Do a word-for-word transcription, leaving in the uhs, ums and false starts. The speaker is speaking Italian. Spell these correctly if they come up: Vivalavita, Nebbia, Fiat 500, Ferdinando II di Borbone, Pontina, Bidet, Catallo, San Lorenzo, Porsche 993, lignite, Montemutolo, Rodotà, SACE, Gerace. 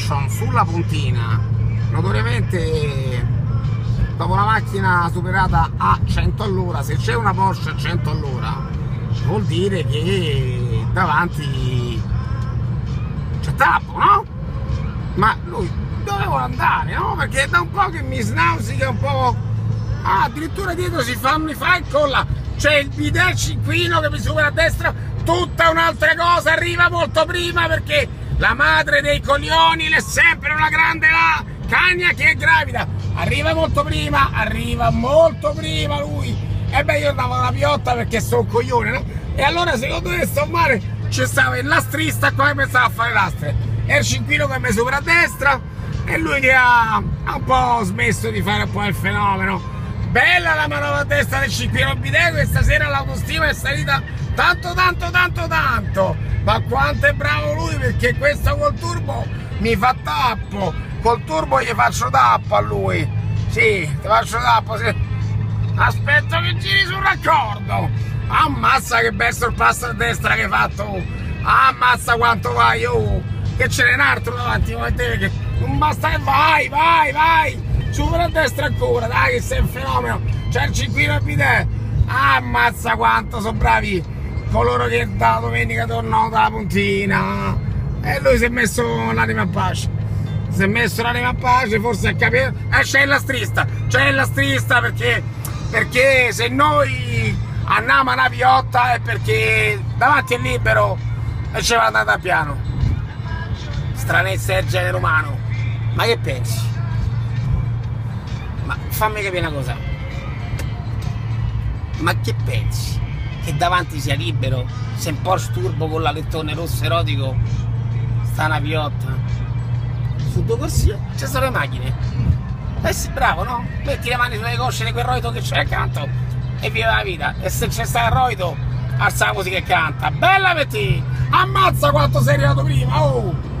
station sulla Pontina. Notoriamente dopo la macchina superata a cento all'ora, se c'è una Porsche a cento all'ora vuol dire che davanti c'è tappo, no? Ma lui dovevo andare, no? Perché da un po' che mi snausica un po'. Ah, addirittura dietro si fa mi fa incolla, c'è il bidet cinquino che mi supera a destra, tutta un'altra cosa, arriva molto prima perché la madre dei coglioni è sempre una grande là, cagna che è gravida, arriva molto prima, arriva molto prima lui, e beh io davo una piotta perché sono un coglione, no? E allora secondo me sto male, c'è stava il lastrista qua che pensava a fare lastre, e il cinquino che mi supera a destra, e lui che ha, ha un po' smesso di fare un po' il fenomeno. Bella la manovra a destra del cinquino bidet, questa sera l'autostima è salita tanto tanto tanto tanto, ma quanto è bravo lui, perché questo col turbo mi fa tappo, col turbo gli faccio tappo a lui, sì, ti faccio tappo, sì. Aspetto che giri sul raccordo, ammazza che bel sorpasso a destra che hai fatto, ammazza quanto vai, oh, che ce n'è un altro davanti come te, che non basta che vai, vai, vai! Supera a destra ancora, dai che sei un fenomeno, c'è il cinquino a bidet, ammazza quanto sono bravi coloro che da domenica tornano dalla Pontina, e lui si è messo l'anima a pace, si è messo l'anima a pace, forse ha capito, eh, c'è il lastrista, c'è il lastrista perché, perché se noi andiamo a una piotta è perché davanti è libero e ce va andata piano, stranezza del genere umano, ma che pensi? Ma fammi capire una cosa, ma che pensi? Che davanti sia libero? Se un Porsche turbo con la lettone rosso erotico sta una piotta su due corsie, c'è solo le macchine, eh sì, bravo, no? Metti le mani sulle cosce di quel roito che c'è accanto e viva la vita, e se c'è sta il roito alza la musica che canta, bella per te, ammazza quanto sei arrivato prima, oh!